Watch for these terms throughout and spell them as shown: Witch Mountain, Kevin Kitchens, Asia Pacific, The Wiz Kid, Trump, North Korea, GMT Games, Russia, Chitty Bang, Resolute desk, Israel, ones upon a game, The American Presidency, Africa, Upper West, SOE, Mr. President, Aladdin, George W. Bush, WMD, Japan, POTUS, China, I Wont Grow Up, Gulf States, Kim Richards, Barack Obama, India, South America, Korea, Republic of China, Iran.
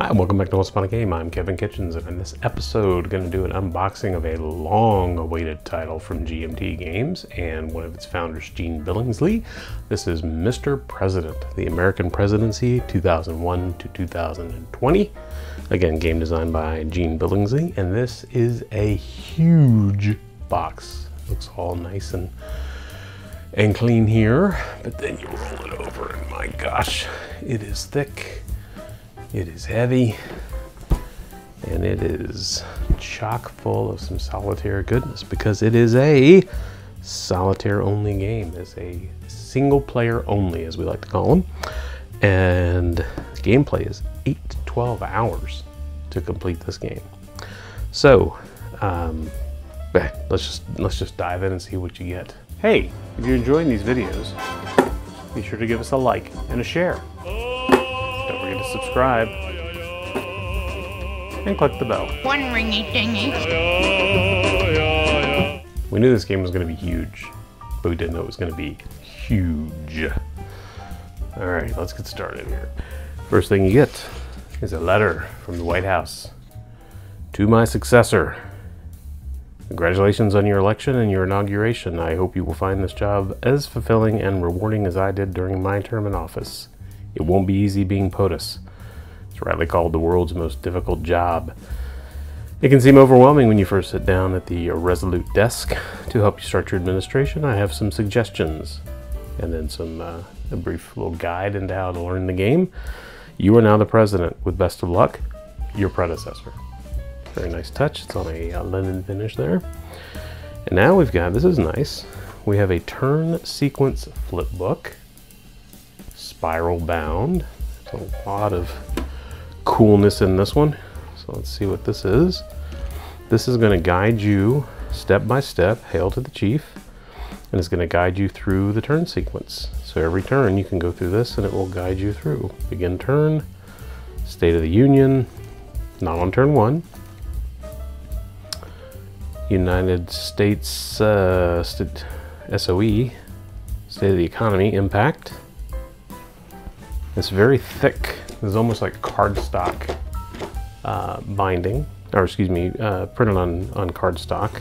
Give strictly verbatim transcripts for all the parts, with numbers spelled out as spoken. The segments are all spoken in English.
Hi, welcome back to Ones Upon a Game. I'm Kevin Kitchens, and in this episode, I'm going to do an unboxing of a long-awaited title from G M T Games and one of its founders, Gene Billingsley. This is Mister President, the American Presidency, two thousand one to two thousand twenty. Again, game designed by Gene Billingsley, and this is a huge box. Looks all nice and, and clean here, but then you roll it over, and my gosh, it is thick. It is heavy, and it is chock full of some solitaire goodness because it is a solitaire only game. It's a single player only, as we like to call them. And the gameplay is eight to twelve hours to complete this game. So um, let's just let's just dive in and see what you get. Hey, if you're enjoying these videos, be sure to give us a like and a share. To subscribe and click the bell. One ringy dingy. We knew this game was going to be huge, but we didn't know it was going to be huge. All right, let's get started here. First thing you get is a letter from the White House. To my successor, congratulations on your election and your inauguration. I hope you will find this job as fulfilling and rewarding as I did during my term in office. It won't be easy being POTUS. It's rightly called the world's most difficult job. It can seem overwhelming when you first sit down at the Resolute desk. To help you start your administration, I have some suggestions. And then some uh, a brief little guide into how to learn the game. You are now the president. With best of luck, your predecessor. Very nice touch. It's on a uh, linen finish there. And now we've got, this is nice, we have a turn sequence flip book. Spiral bound. There's a lot of coolness in this one. So let's see what this is. This is going to guide you step by step, hail to the chief, and it's going to guide you through the turn sequence. So every turn you can go through this and it will guide you through. Begin turn, State of the Union, not on turn one. United States uh, st S O E, State of the Economy, Impact. It's very thick. It's almost like cardstock uh, binding, or excuse me, uh, printed on, on cardstock,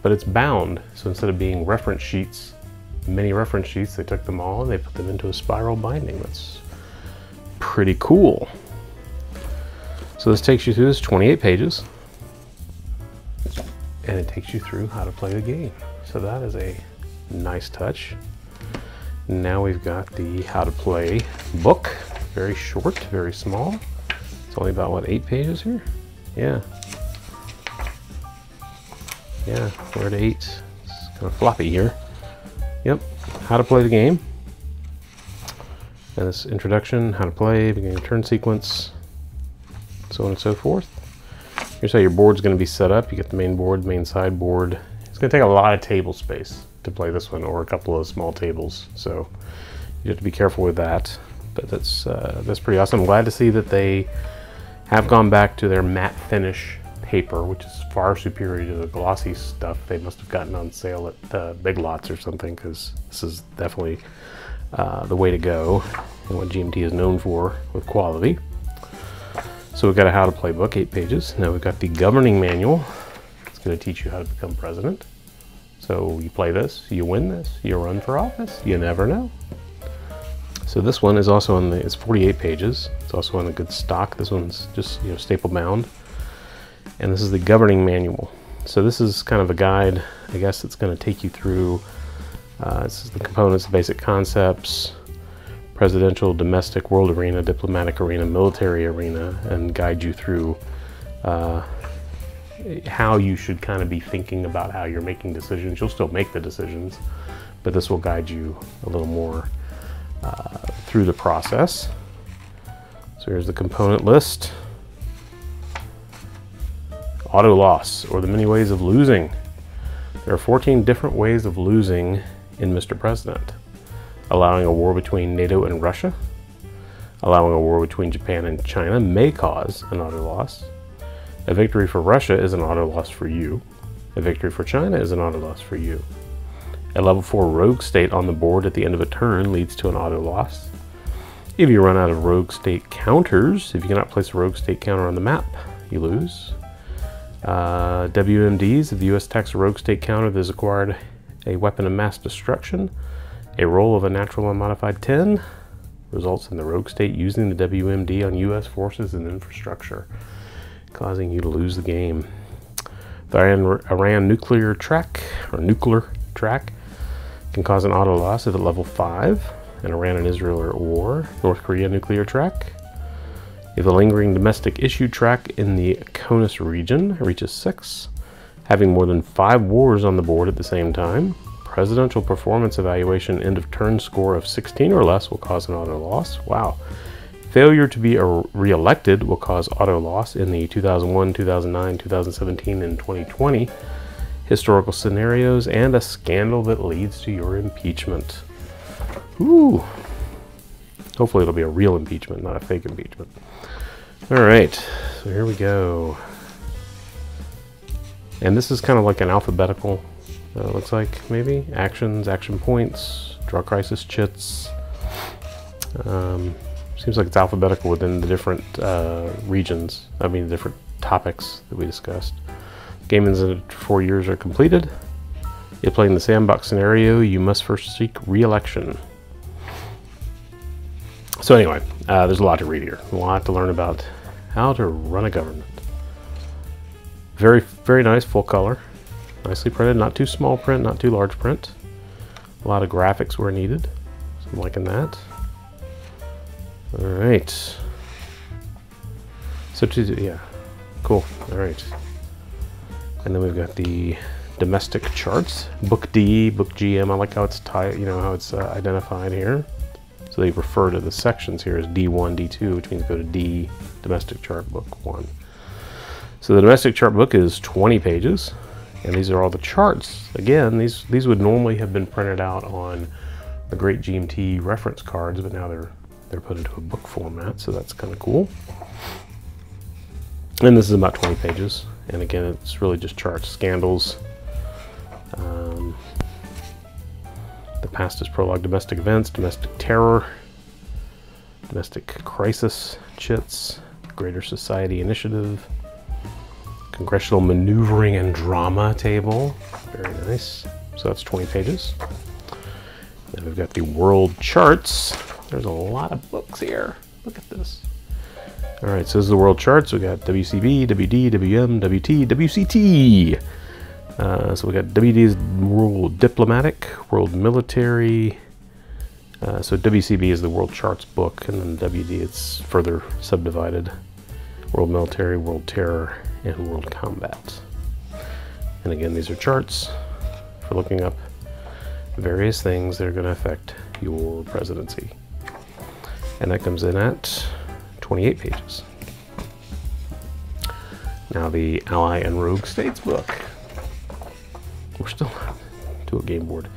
but it's bound. So instead of being reference sheets, many reference sheets, they took them all and they put them into a spiral binding. That's pretty cool. So this takes you through, this twenty-eight pages, and it takes you through how to play the game. So that is a nice touch. Now we've got the How to Play book. Very short, very small. It's only about, what, eight pages here? Yeah. Yeah, we're at eight. It's kind of floppy here. Yep, How to Play the Game. And this introduction, how to play, beginning turn sequence, so on and so forth. Here's how your board's gonna be set up. You get the main board, main sideboard. It's gonna take a lot of table space to play this one, or a couple of small tables, so you have to be careful with that. But that's uh, that's pretty awesome. I'm glad to see that they have gone back to their matte finish paper, which is far superior to the glossy stuff they must have gotten on sale at uh, Big Lots or something, because this is definitely uh, the way to go and what G M T is known for with quality. So we've got a How to Play book, eight pages. Now we've got the Governing Manual. It's going to teach you how to become president. So you play this, you win this, you run for office, you never know. So this one is also on the, it's forty-eight pages. It's also on a good stock. This one's just, you know, staple bound. And this is the Governing Manual. So this is kind of a guide, I guess, it's gonna take you through, uh, this is the components, the basic concepts, presidential, domestic, world arena, diplomatic arena, military arena, and guide you through uh, how you should kind of be thinking about how you're making decisions. You'll still make the decisions, but this will guide you a little more uh, through the process. So here's the component list. Auto loss, or the many ways of losing. There are fourteen different ways of losing in Mister President. Allowing a war between NATO and Russia. Allowing a war between Japan and China may cause an auto loss. A victory for Russia is an auto loss for you. A victory for China is an auto loss for you. A level four rogue state on the board at the end of a turn leads to an auto loss. If you run out of rogue state counters, if you cannot place a rogue state counter on the map, you lose. Uh, W M Ds, if the U S attacks a rogue state counter that has acquired a weapon of mass destruction, a roll of a natural unmodified ten results in the rogue state using the W M D on U S forces and infrastructure, causing you to lose the game. The Iran, Iran nuclear track, or nuclear track, can cause an auto loss if at level five, and Iran and Israel are at war. North Korea nuclear track, if the lingering domestic issue track in the CONUS region reaches six, having more than five wars on the board at the same time, presidential performance evaluation end of turn score of sixteen or less will cause an auto loss. Wow. Failure to be re-elected will cause auto loss in the two thousand one, two thousand nine, two thousand seventeen, and twenty twenty historical scenarios, and a scandal that leads to your impeachment. Ooh. Hopefully it'll be a real impeachment, not a fake impeachment. All right, so here we go. And this is kind of like an alphabetical, uh, it looks like, maybe. Actions, action points, draw crisis chits. Um... Seems like it's alphabetical within the different uh, regions, I mean the different topics that we discussed. Game ends in four years are completed. If playing the sandbox scenario, you must first seek re-election. So anyway, uh, there's a lot to read here, a lot to learn about how to run a government. Very, very nice, full color. Nicely printed, not too small print, not too large print. A lot of graphics where needed, so I'm liking that. All right. So to yeah, cool. All right. And then we've got the domestic charts, book D, book G M. I like how it's tied, you know, how it's uh, identified here. So they refer to the sections here as D one, D two, which means go to D, domestic chart book one. So the domestic chart book is twenty pages, and these are all the charts. Again, these these would normally have been printed out on the great G M T reference cards, but now they're They're put into a book format, so that's kind of cool. And this is about twenty pages. And again, it's really just charts, scandals, um, the past is prologue, domestic events, domestic terror, domestic crisis, chits, greater society initiative, congressional maneuvering and drama table. Very nice. So that's twenty pages. Then we've got the world charts. There's a lot of books here. Look at this. All right, so this is the world charts. We got W C B, W D, W M, W T, W C T. Uh, so we got W D's World Diplomatic, World Military. Uh, so W C B is the world charts book, and then W D, it's further subdivided. World Military, World Terror, and World Combat. And again, these are charts for looking up various things that are going to affect your presidency. And that comes in at twenty-eight pages. Now the Ally and Rogue States book. We're still to a game board.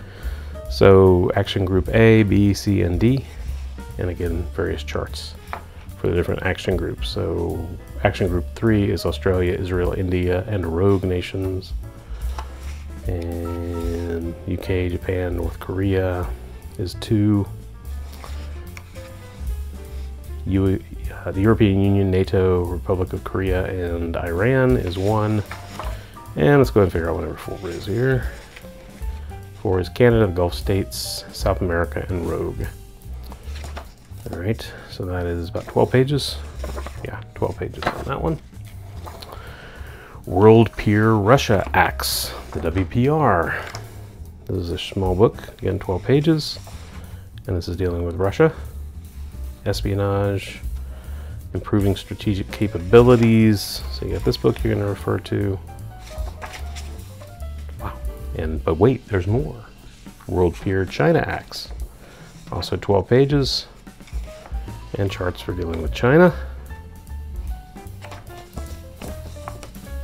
So action group A, B, C, and D. And again, various charts for the different action groups. So action group three is Australia, Israel, India, and rogue nations. And U K, Japan, North Korea is two. U, uh, the European Union, NATO, Republic of Korea, and Iran is one. And let's go ahead and figure out whatever four is here. Four is Canada, the Gulf States, South America, and rogue. All right, so that is about twelve pages. Yeah, twelve pages on that one. World Peer Russia Acts, the W P R. This is a small book, again, twelve pages. And this is dealing with Russia. Espionage, improving strategic capabilities. So you got this book you're going to refer to. Wow. And but wait, there's more. World Peer China Acts. Also twelve pages. And charts for dealing with China.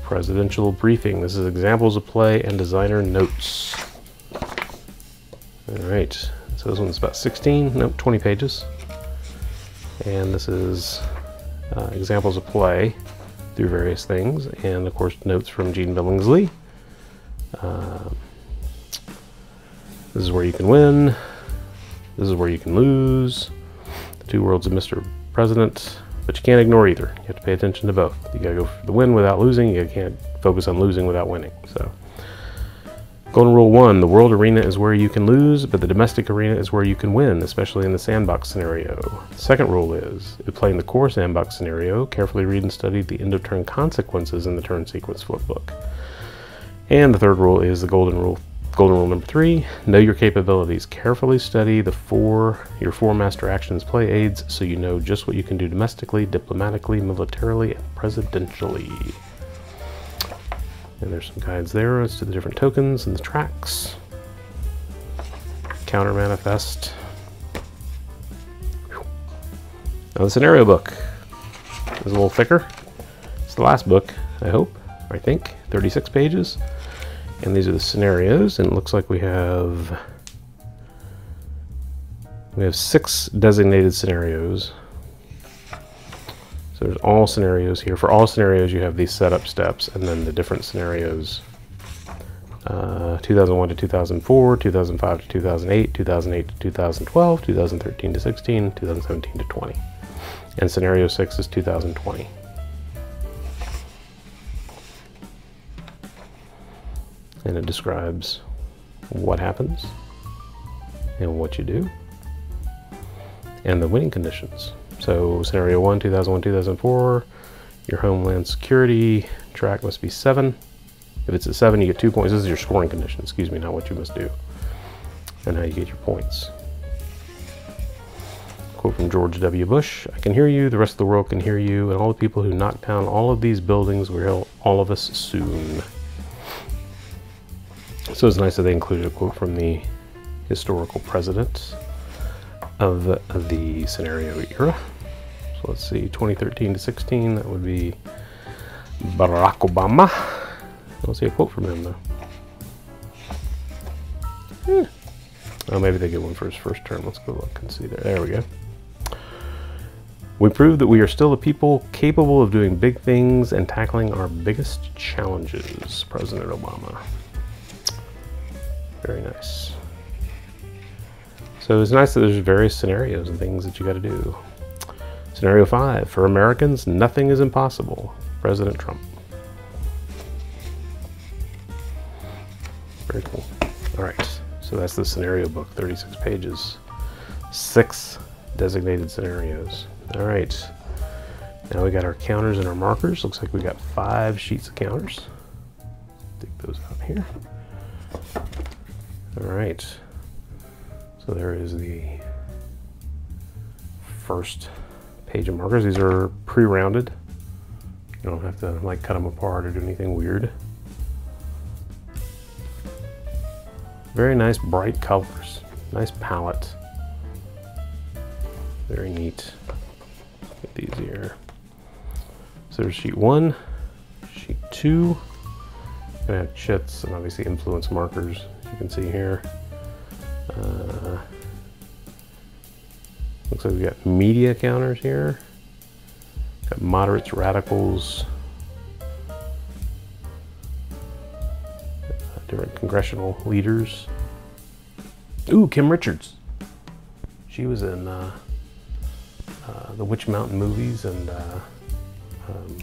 Presidential briefing. This is examples of play and designer notes. All right. So this one's about sixteen, nope, twenty pages. And this is uh, examples of play through various things, and of course notes from Gene Billingsley. Uh, this is where you can win, this is where you can lose, two worlds of Mister President, but you can't ignore either. You have to pay attention to both. You gotta go for the win without losing. You can't focus on losing without winning. So, golden rule one, the world arena is where you can lose, but the domestic arena is where you can win, especially in the sandbox scenario. Second rule is, if playing the core sandbox scenario, carefully read and study the end of turn consequences in the turn sequence flipbook. And the third rule is the golden rule. Golden rule number three, know your capabilities. Carefully study the four, your four master actions play aids so you know just what you can do domestically, diplomatically, militarily, and presidentially. And there's some guides there as to the different tokens and the tracks. Counter manifest. Whew. Now the scenario book is a little thicker. It's the last book, I hope, I think, thirty-six pages. And these are the scenarios, and it looks like we have we have six designated scenarios. So there's all scenarios here. For all scenarios, you have these setup steps, and then the different scenarios: uh, two thousand one to two thousand four, two thousand five to two thousand eight, two thousand eight to two thousand twelve, two thousand thirteen to sixteen, two thousand seventeen to twenty, and scenario six is two thousand twenty. And it describes what happens and what you do and the winning conditions. So scenario one, two thousand one, two thousand four, your homeland security track must be seven. If it's a seven, you get two points. This is your scoring condition, excuse me, not what you must do and how you get your points. Quote from George W. Bush, "I can hear you, the rest of the world can hear you, and all the people who knock down all of these buildings will all of us soon." So it's nice that they included a quote from the historical president of the, of the scenario era. So let's see, twenty thirteen to sixteen, that would be Barack Obama. I don't see a quote from him though. Hmm. Oh, maybe they get one for his first term. Let's go look and see there. There we go. "We prove that we are still a people capable of doing big things and tackling our biggest challenges," President Obama. Very nice. So it's nice that there's various scenarios and things that you got to do. Scenario five, for Americans, nothing is impossible. President Trump. Very cool. All right. So that's the scenario book, thirty-six pages, six designated scenarios. All right. Now we got our counters and our markers. Looks like we got five sheets of counters. Take those out here. All right, so there is the first page of markers. These are pre-rounded. You don't have to like cut them apart or do anything weird. Very nice bright colors, nice palette. Very neat. Get these here. So there's sheet one, sheet two. Gonna have chits and obviously influence markers. You can see here. Uh, looks like we got media counters here. Got moderates, radicals, uh, different congressional leaders. Ooh, Kim Richards. She was in uh, uh, the Witch Mountain movies and uh, um,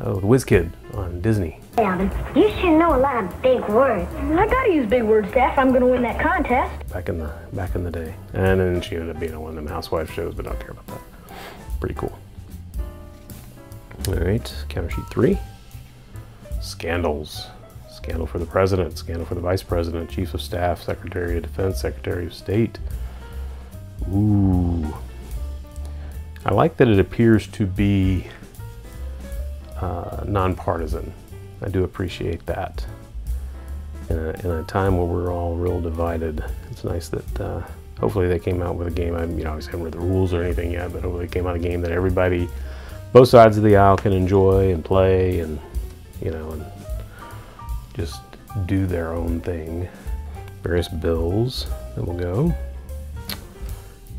oh, The Wiz Kid on Disney. Hey, Alvin, you should know a lot of big words. I gotta use big words, Dad, if I'm gonna win that contest. Back in the back in the day, and then she ended up being on one of them housewife shows, but I don't care about that. Pretty cool. All right, counter sheet three. Scandals. Scandal for the president. Scandal for the vice president. Chief of staff. Secretary of defense. Secretary of state. Ooh. I like that it appears to be uh, nonpartisan. I do appreciate that. In a, in a time where we're all real divided, it's nice that uh, hopefully they came out with a game. I you know, obviously haven't read the rules or anything yet, but hopefully they came out a game that everybody, both sides of the aisle, can enjoy and play, and you know, and just do their own thing. Various bills that will go.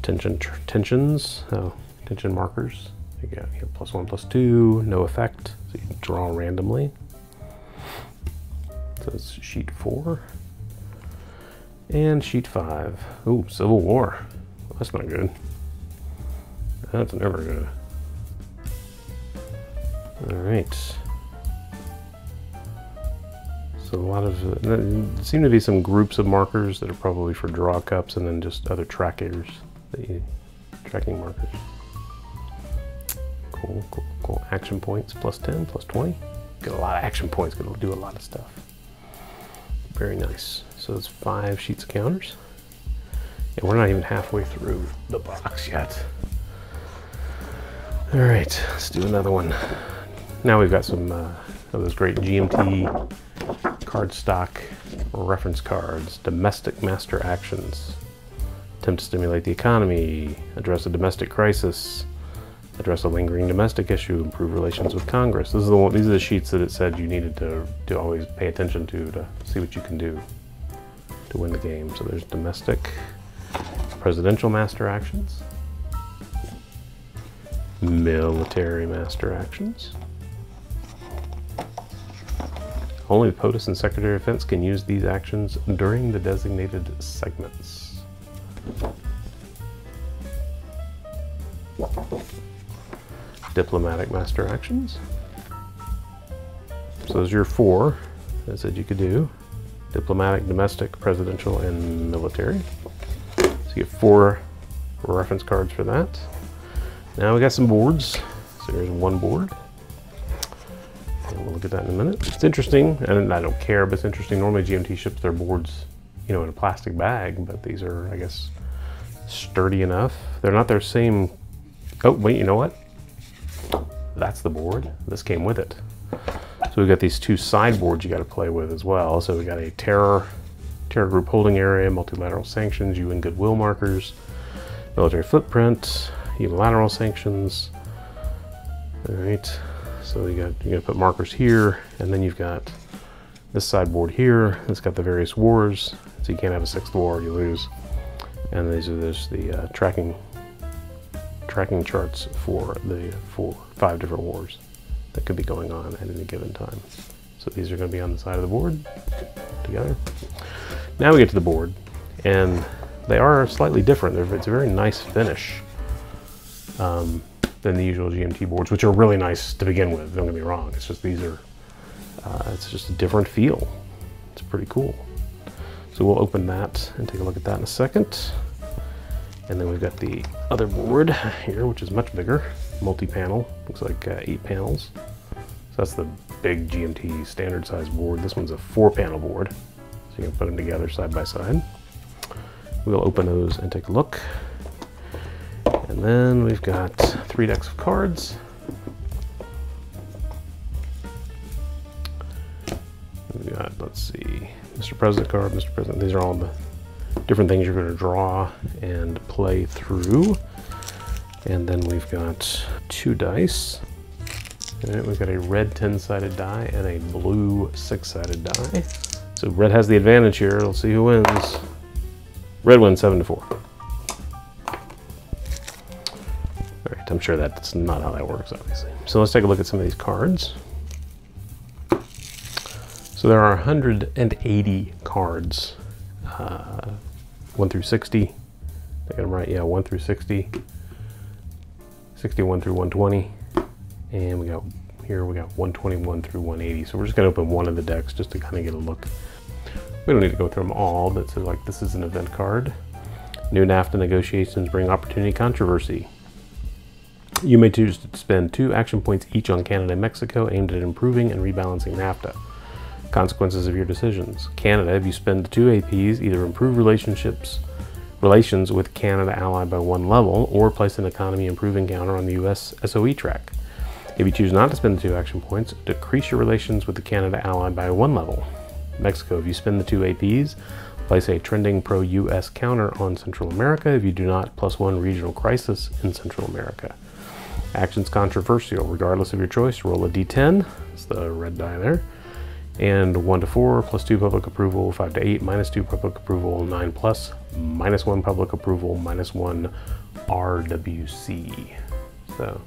Tension tr tensions, oh, tension markers. You got you plus one, plus two, no effect. So you can draw randomly. So it's sheet four and sheet five. Ooh, Civil War. That's not good. That's never good. All right. So a lot of, there seem to be some groups of markers that are probably for draw cups and then just other trackers, that you, tracking markers. Cool, cool, cool. Action points, plus ten, plus twenty. Get a lot of action points, gonna do a lot of stuff. Very nice. So it's five sheets of counters. And we're not even halfway through the box yet. All right, let's do another one. Now we've got some uh, of those great G M T cardstock reference cards. Domestic master actions. Attempt to stimulate the economy. Address a domestic crisis. Address a lingering domestic issue. Improve relations with Congress. This is the one, these are the sheets that it said you needed to, to always pay attention to to see what you can do to win the game. So there's domestic, presidential master actions, military master actions. Only the POTUS and Secretary of Defense can use these actions during the designated segments. Diplomatic master actions. So those are your four that I said you could do. Diplomatic, domestic, presidential, and military. So you get four reference cards for that. Now we got some boards. So here's one board. And we'll look at that in a minute. It's interesting, and I don't care, but it's interesting. Normally G M T ships their boards, you know, in a plastic bag, but these are, I guess, sturdy enough. They're not their same. Oh, wait, you know what? That's the board. This came with it. So we've got these two sideboards you got to play with as well. So we got a terror, terror group holding area, multilateral sanctions, U N goodwill markers, military footprint, unilateral sanctions. All right. So you got, you're gonna put markers here, and then you've got this sideboard here. It's got the various wars, so you can't have a sixth war, you lose. And these are this the uh, tracking tracking charts for the four, five different wars that could be going on at any given time. So these are gonna be on the side of the board together. Now we get to the board, and they are slightly different. They're, it's a very nice finish. Um, than the usual G M T boards, which are really nice to begin with, don't get me wrong. It's just these are, uh, it's just a different feel. It's pretty cool. So we'll open that and take a look at that in a second. And then we've got the other board here, which is much bigger, multi-panel, looks like uh, eight panels. So that's the big G M T standard size board. This one's a four panel board. So you can put them together side by side. We'll open those and take a look. And then we've got three decks of cards. We've got, let's see, Mister President card, Mister President. These are all the different things you're going to draw and play through. And then we've got two dice. And then we've got a red ten-sided die and a blue six-sided die. So red has the advantage here. We'll see who wins. Red wins seven to four. I'm sure that's not how that works, obviously. So let's take a look at some of these cards. So there are one hundred eighty cards, uh, one through sixty. Did I get them right? Yeah, one through sixty, sixty-one through one twenty, and we got here we got one twenty-one through one eighty. So we're just gonna open one of the decks just to kind of get a look. We don't need to go through them all, but so like this is an event card. New NAFTA negotiations bring opportunity controversy. You may choose to spend two action points each on Canada and Mexico aimed at improving and rebalancing NAFTA. Consequences of your decisions. Canada, if you spend two A Ps, either improve relationships, relations with Canada allied by one level, or place an economy improving counter on the U S S O E track. If you choose not to spend the two action points, decrease your relations with the Canada allied by one level. Mexico, if you spend the two A Ps, place a trending pro-U S counter on Central America if you do not, plus one regional crisis in Central America. Actions controversial, regardless of your choice, roll a d ten, it's the red die there, and one to four, plus two public approval, five to eight, minus two public approval, nine plus, minus one public approval, minus one R W C. So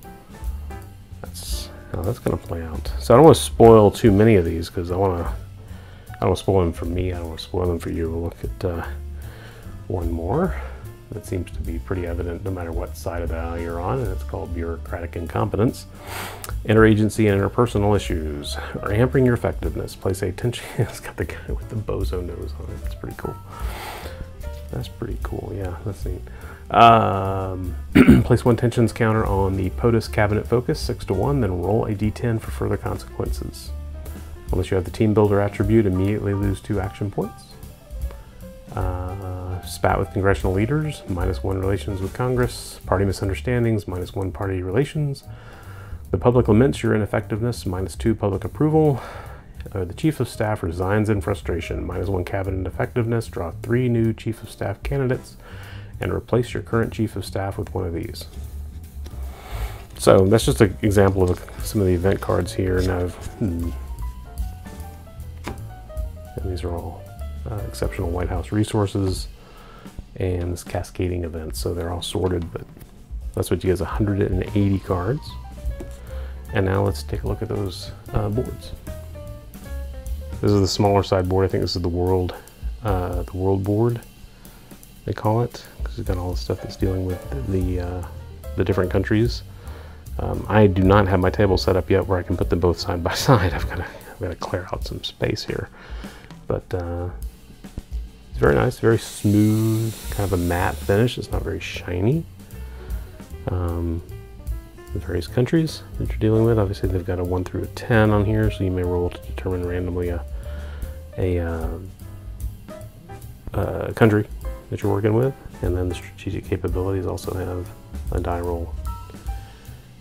that's how that's going to play out. So I don't want to spoil too many of these because I want to, I don't want to spoil them for me, I don't want to spoil them for you. We'll look at uh, one more. That seems to be pretty evident no matter what side of the aisle you're on, and it's called bureaucratic incompetence. Interagency and interpersonal issues are hampering your effectiveness. Place attention. It's got the guy with the bozo nose on it. It's pretty cool. That's pretty cool, yeah, that's neat. Um, place one tensions counter on the POTUS cabinet focus, six to one, then roll a d ten for further consequences. Unless you have the team builder attribute, immediately lose two action points. Uh, spat with congressional leaders, minus one relations with Congress. Party misunderstandings, minus one party relations. The public laments your ineffectiveness, minus two public approval. Uh, the chief of staff resigns in frustration, minus one cabinet effectiveness. Draw three new chief of staff candidates and replace your current chief of staff with one of these. So that's just an example of some of the event cards here. And, I've, hmm. and these are all uh, exceptional White House resources and this cascading event. So they're all sorted, but that's what you get, one hundred eighty cards. And now let's take a look at those uh, boards. This is the smaller sideboard. I think this is the world, uh, the world board, they call it, because we've got all the stuff that's dealing with the uh, the different countries. Um, I do not have my table set up yet where I can put them both side by side. I've got to, I've got to clear out some space here. But uh, it's very nice, very smooth, kind of a matte finish. It's not very shiny. Um, The various countries that you're dealing with. Obviously they've got a one through a ten on here, so you may roll to determine randomly a, a, uh, a country that you're working with. And then the strategic capabilities also have a die roll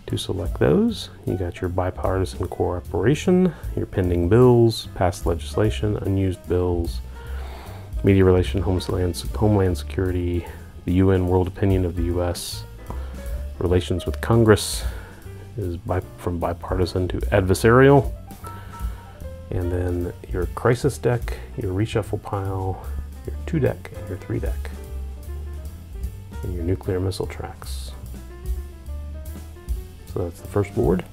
to select those. You got your bipartisan cooperation, your pending bills, past legislation, unused bills, media relation, homeland, homeland security, the U N world opinion of the U S, relations with Congress is bi from bipartisan to adversarial. And then your crisis deck, your reshuffle pile, your two deck, and your three deck, and your nuclear missile tracks. So that's the first board.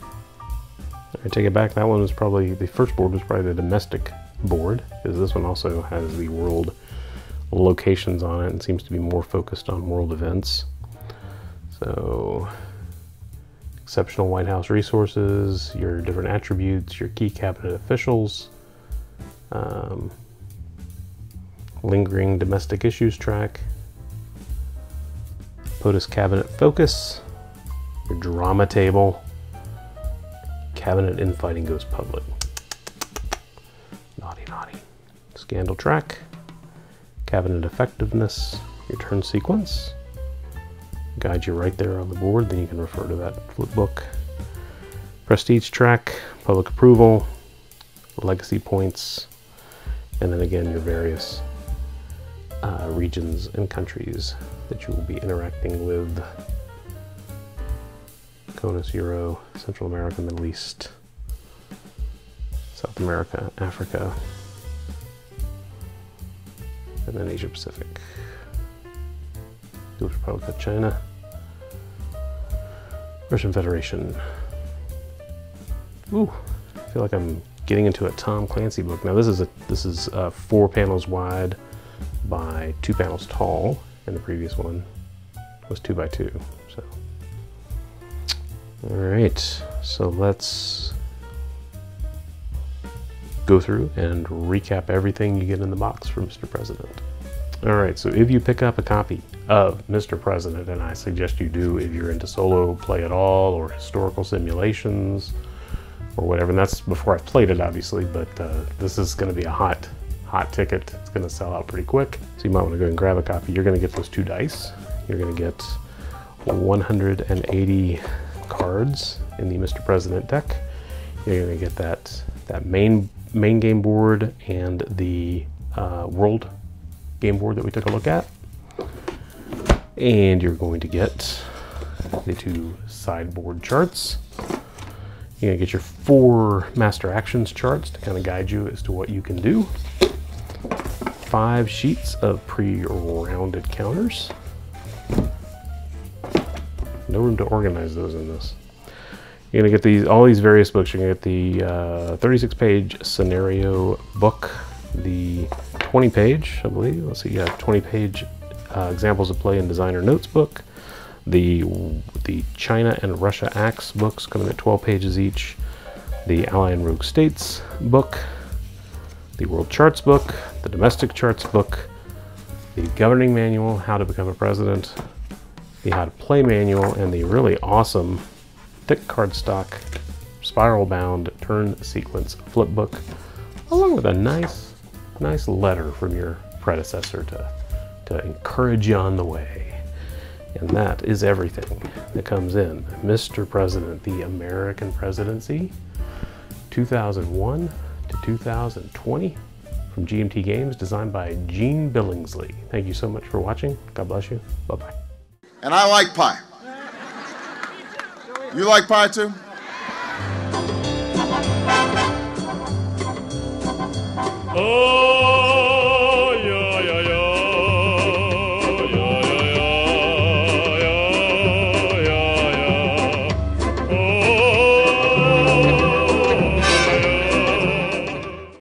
I take it back, that one was probably, the first board was probably the domestic board, because this one also has the world locations on it and seems to be more focused on world events. So, exceptional White House resources, your different attributes, your key cabinet officials, um, lingering domestic issues track, POTUS cabinet focus, your drama table, cabinet infighting goes public. Naughty, naughty. Scandal track, cabinet effectiveness, your turn sequence. Guide you right there on the board, then you can refer to that flip book. Prestige track, public approval, legacy points, and then again your various uh, regions and countries that you will be interacting with. CONUS, Euro, Central America, Middle East, South America, Africa, and then Asia Pacific. People's Republic of China, Russian Federation. Ooh, I feel like I'm getting into a Tom Clancy book. Now this is a this is uh, four panels wide by two panels tall, and the previous one was two by two. So, all right, so let's go through and recap everything you get in the box from Mister President. All right, so if you pick up a copy of Mister President, and I suggest you do if you're into solo play at all or historical simulations or whatever, and that's before I played it obviously, but uh, this is gonna be a hot, hot ticket. It's gonna sell out pretty quick. So you might wanna go and grab a copy. You're gonna get those two dice. You're gonna get one hundred eighty cards in the Mister President deck. You're gonna get that, that main, main game board and the uh, world game board that we took a look at, and you're going to get the two sideboard charts. You're going to get your four master actions charts to kind of guide you as to what you can do, five sheets of pre-rounded counters. No room to organize those in this. You're going to get these, all these various books. You're going to get the thirty-six page uh, scenario book, the twenty page, I believe, let's see, yeah, twenty page uh, Examples of Play and Designer Notes book. The, the China and Russia Acts books coming at twelve pages each. The Ally and Rogue States book. The World Charts book. The Domestic Charts book. The Governing Manual, How to Become a President. The How to Play Manual, and the really awesome thick cardstock spiral bound turn sequence flip book, along with a nice, nice letter from your predecessor to, to encourage you on the way. And that is everything that comes in Mister President, the American Presidency, two thousand one to two thousand twenty, from G M T Games, designed by Gene Billingsley. Thank you so much for watching. God bless you. Bye-bye. And I like pie. You like pie too? Oh!